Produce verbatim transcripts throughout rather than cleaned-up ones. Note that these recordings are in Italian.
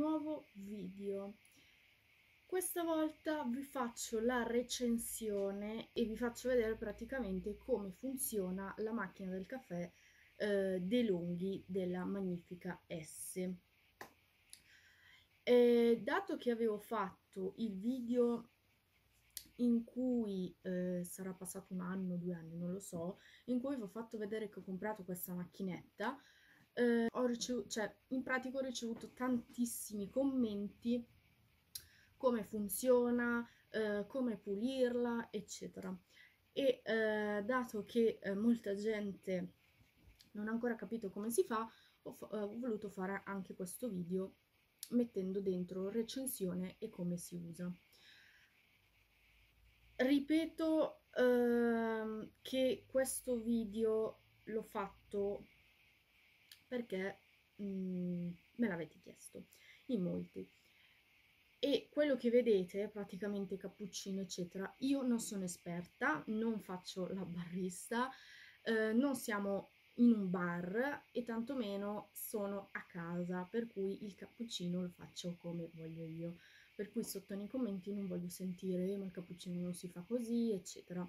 nuovo video. Questa volta vi faccio la recensione e vi faccio vedere praticamente come funziona la macchina del caffè eh, DeLonghi della Magnifica S. Eh, dato che avevo fatto il video in cui eh, sarà passato un anno, due anni, non lo so, in cui vi ho fatto vedere che ho comprato questa macchinetta, eh, ho ricevuto, cioè, in pratica ho ricevuto tantissimi commenti, come funziona, eh, come pulirla, eccetera. E eh, dato che eh, molta gente non ha ancora capito come si fa, ho, fa ho voluto fare anche questo video mettendo dentro recensione e come si usa. Ripeto ehm, che questo video l'ho fatto perché mh, me l'avete chiesto in molti, e quello che vedete, praticamente cappuccino eccetera, io non sono esperta, non faccio la barista, eh, non siamo in un bar e tantomeno sono a casa, per cui il cappuccino lo faccio come voglio io. Per cui sotto nei commenti non voglio sentire ma il cappuccino non si fa così eccetera.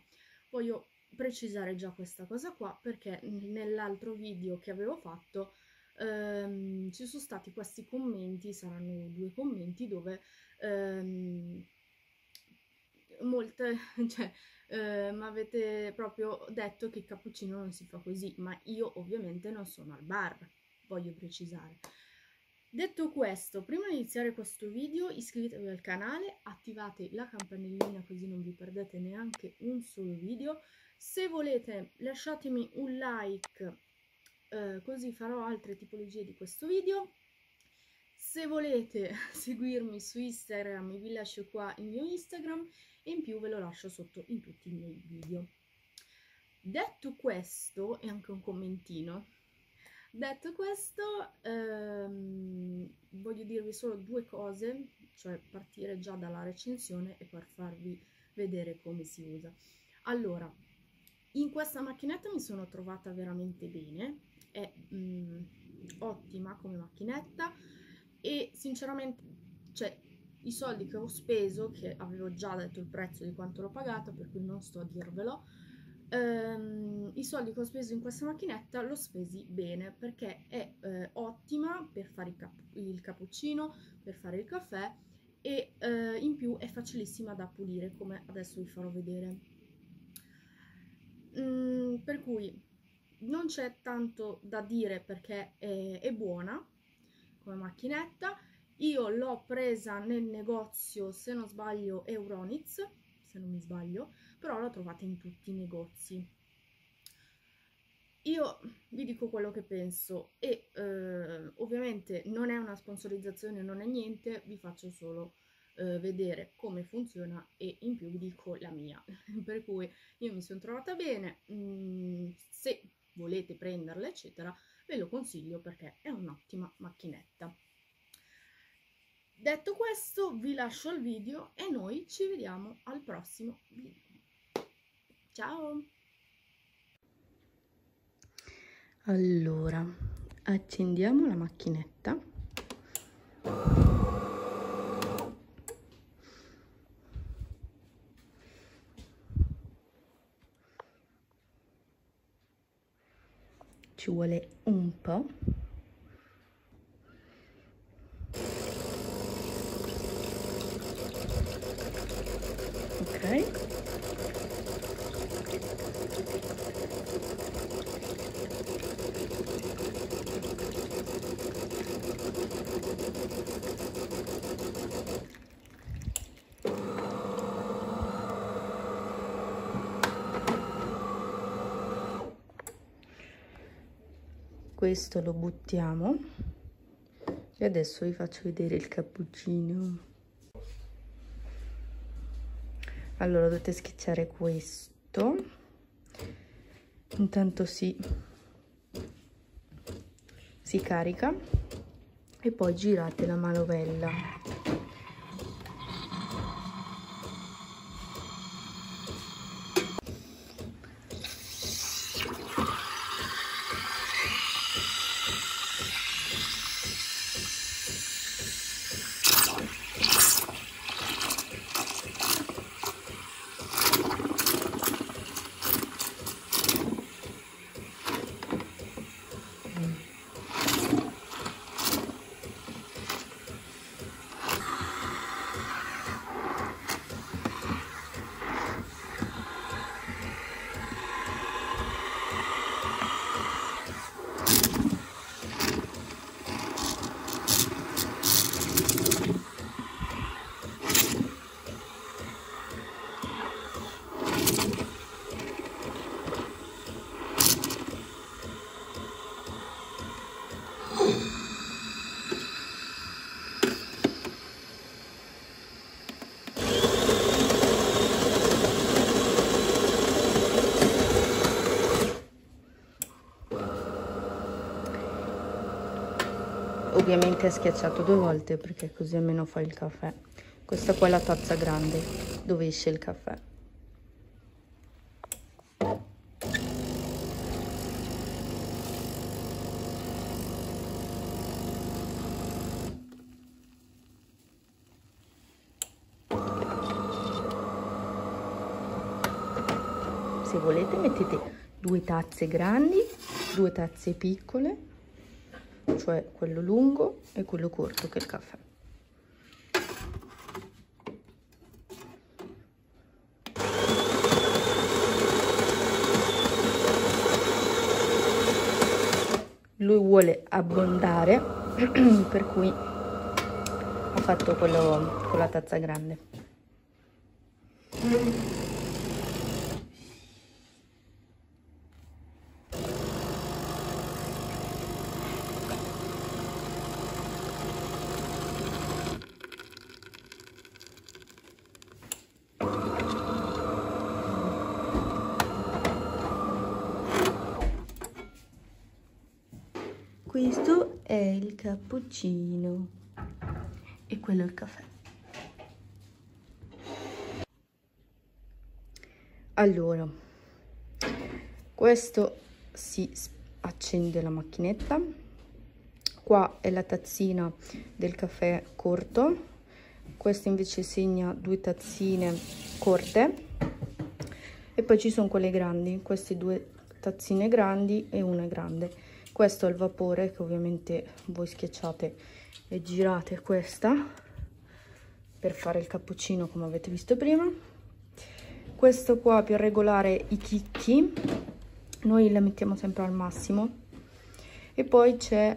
Voglio precisare già questa cosa qua, perché nell'altro video che avevo fatto ehm, ci sono stati questi commenti, saranno due commenti, dove ehm, molte, cioè, eh, mi avete proprio detto che il cappuccino non si fa così, ma io ovviamente non sono al bar, voglio precisare. Detto questo, prima di iniziare questo video iscrivetevi al canale, attivate la campanellina così non vi perdete neanche un solo video. Se volete lasciatemi un like, eh, così farò altre tipologie di questo video. Se volete seguirmi su Instagram vi lascio qua il mio Instagram e in più ve lo lascio sotto in tutti i miei video. Detto questo, e anche un commentino, detto questo ehm, voglio dirvi solo due cose, cioè partire già dalla recensione e per farvi vedere come si usa. Allora, in questa macchinetta mi sono trovata veramente bene, è mm, ottima come macchinetta. E sinceramente, cioè, i soldi che ho speso, che avevo già detto il prezzo di quanto l'ho pagata, per cui non sto a dirvelo, ehm, i soldi che ho speso in questa macchinetta l'ho spesi bene, perché è eh, ottima per fare il, cap il cappuccino, per fare il caffè, e eh, in più è facilissima da pulire, come adesso vi farò vedere. Mm, per cui non c'è tanto da dire, perché è, è buona come macchinetta. Io l'ho presa nel negozio, se non sbaglio Euronics, se non mi sbaglio, però l'ho trovata in tutti i negozi. Io vi dico quello che penso e eh, ovviamente non è una sponsorizzazione, non è niente, vi faccio solo eh, vedere come funziona e in più vi dico la mia. Per cui io mi sono trovata bene, mm, se volete prenderla eccetera ve lo consiglio, perché è un'ottima macchinetta. Detto questo vi lascio il video e noi ci vediamo al prossimo video. Ciao! Allora, accendiamo la macchinetta. Ci vuole un po'. Ok. Questo lo buttiamo e adesso vi faccio vedere il cappuccino. Allora, dovete schiacciare questo, intanto si, si carica e poi girate la manovella. ovviamente è schiacciato due volte perché così almeno fa il caffè. Questa qua è la tazza grande dove esce il caffè. Se volete mettete due tazze grandi, due tazze piccole, cioè quello lungo e quello corto che è il caffè. Lui vuole abbondare, per cui ha fatto quello con la tazza grande. Questo è il cappuccino e quello è il caffè. Allora, questo si accende la macchinetta, qua è la tazzina del caffè corto, questo invece segna due tazzine corte e poi ci sono quelle grandi, queste due tazzine grandi e una grande. Questo è il vapore che ovviamente voi schiacciate e girate questa per fare il cappuccino come avete visto prima. Questo qua per regolare i chicchi, noi la mettiamo sempre al massimo. E poi c'è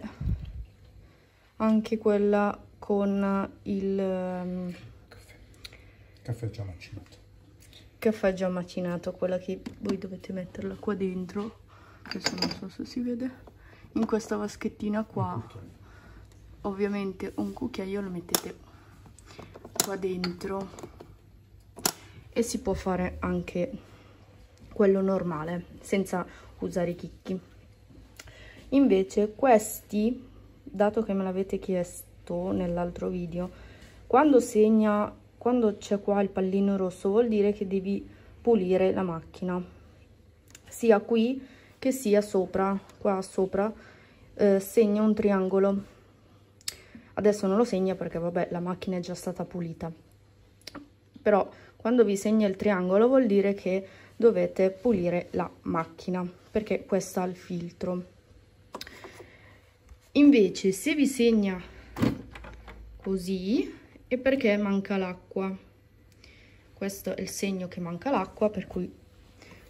anche quella con il um, caffè. Caffè già macinato. Caffè già macinato, quella che voi dovete metterla qua dentro, adesso non so se si vede. In questa vaschettina qua, ovviamente un cucchiaio lo mettete qua dentro e si può fare anche quello normale senza usare i chicchi. Invece questi, dato che me l'avete chiesto nell'altro video, quando segna, quando c'è qua il pallino rosso vuol dire che devi pulire la macchina, sia qui che sia sopra, qua sopra eh, segna un triangolo. Adesso non lo segna perché vabbè, la macchina è già stata pulita, però quando vi segna il triangolo vuol dire che dovete pulire la macchina perché questo ha il filtro. Invece se vi segna così è perché manca l'acqua, questo è il segno che manca l'acqua, per cui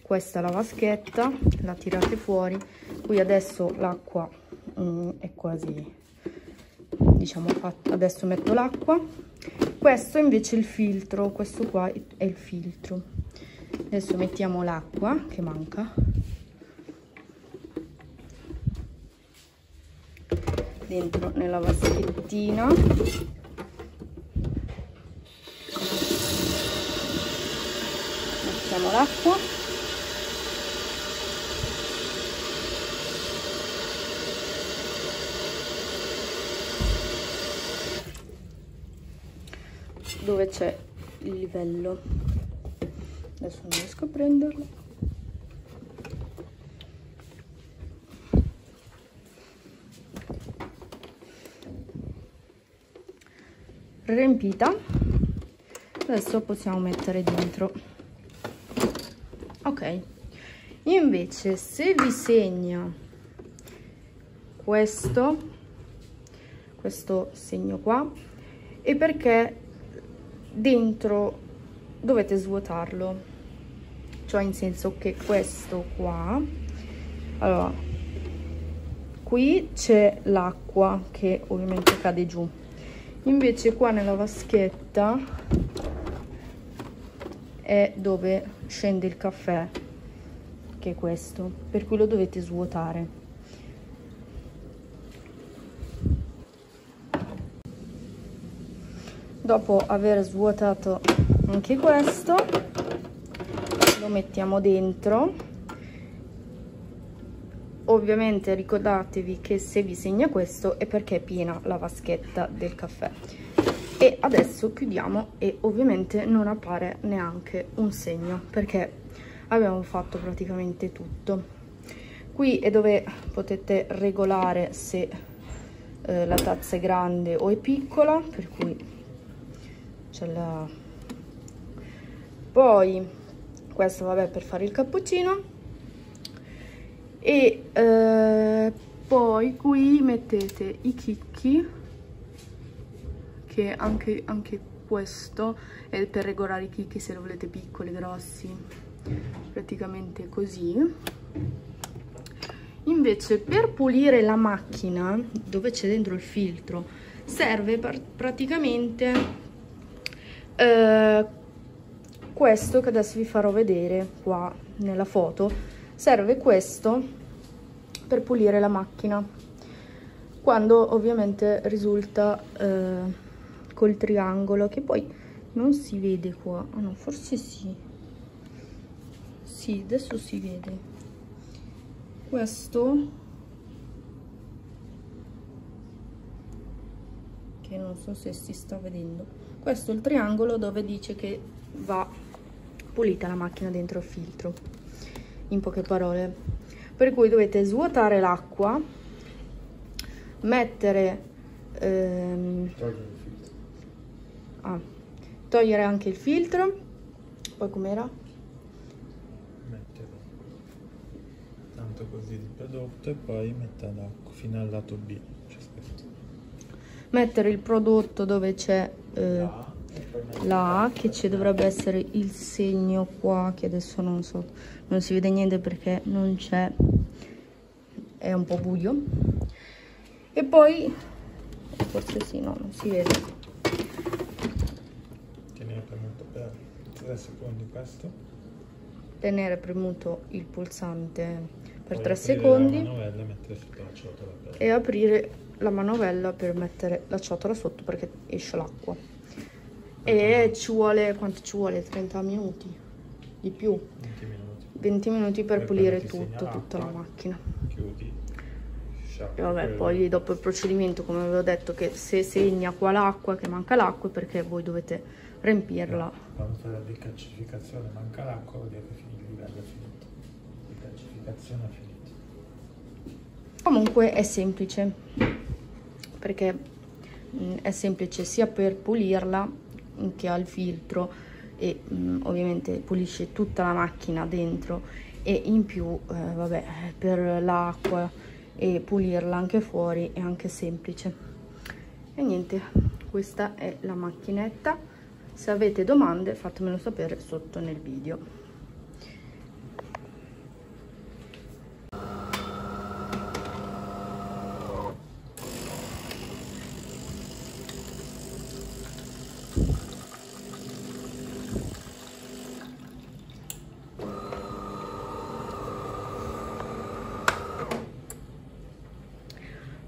questa è la vaschetta, la tirate fuori, qui adesso l'acqua um, è quasi, diciamo, fatta. Adesso metto l'acqua, questo invece è il filtro, questo qua è il filtro. Adesso mettiamo l'acqua che manca dentro nella vaschettina. Mettiamo l'acqua. Dove c'è il livello, adesso non riesco a prenderlo. Riempita, adesso possiamo mettere dentro. Ok, invece se vi segna questo questo segno qua è perché dentro dovete svuotarlo, cioè in senso che questo qua, allora qui c'è l'acqua che ovviamente cade giù, invece qua nella vaschetta è dove scende il caffè, che è questo, per cui lo dovete svuotare. Dopo aver svuotato anche questo, lo mettiamo dentro Ovviamente ricordatevi che se vi segna questo è perché è piena la vaschetta del caffè. E adesso chiudiamo e ovviamente non appare neanche un segno, perché abbiamo fatto praticamente tutto. Qui è dove potete regolare se eh, la tazza è grande o è piccola, per cui c'è la... Poi questo vabbè per fare il cappuccino. E eh, poi qui mettete i chicchi, che anche, anche questo è per regolare i chicchi se lo volete piccoli, grossi, praticamente così. Invece per pulire la macchina, dove c'è dentro il filtro, serve pr praticamente eh, questo che adesso vi farò vedere qua nella foto. Serve questo per pulire la macchina, quando ovviamente risulta eh, col triangolo, che poi non si vede qua. Oh no, forse sì, sì, adesso si vede. Questo, che non so se si sta vedendo, questo è il triangolo dove dice che va pulita la macchina dentro il filtro. In poche parole, per cui dovete svuotare l'acqua, mettere ehm, togliere, il filtro. Ah, togliere anche il filtro, poi com'era? Mettere tanto così di prodotto e poi metterla fino al lato B, cioè, mettere il prodotto dove c'è eh, la A, che ci dovrebbe essere il segno qua, che adesso non so, non si vede niente perché non c'è, è un po' buio. E poi forse sì, no, non si vede. Tenere premuto per tre secondi questo, tenere premuto il pulsante per tre secondi e, e aprire la manovella per mettere la ciotola sotto, perché esce l'acqua. E ci vuole, quanto ci vuole? trenta minuti di più, venti minuti, venti minuti per e pulire tutto, tutta la macchina. Chiudi. E vabbè, poi dopo il procedimento, come avevo detto, che se segna qua l'acqua, che manca l'acqua, perché voi dovete riempirla. Quando fai la decalcificazione manca l'acqua, vuol dire che il livello è finito. Decalcificazione è finita. Comunque è semplice, perché mh, è semplice sia per pulirla, che ha il filtro e mh, ovviamente pulisce tutta la macchina dentro, e in più eh, vabbè, per l'acqua e pulirla anche fuori è anche semplice. E niente, questa è la macchinetta. Se avete domande fatemelo sapere sotto nel video.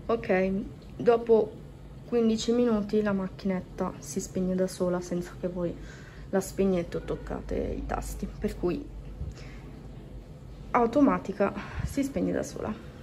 Ok, dopo quindici minuti la macchinetta si spegne da sola senza che voi la spegnete o toccate i tasti, per cui automatica si spegne da sola.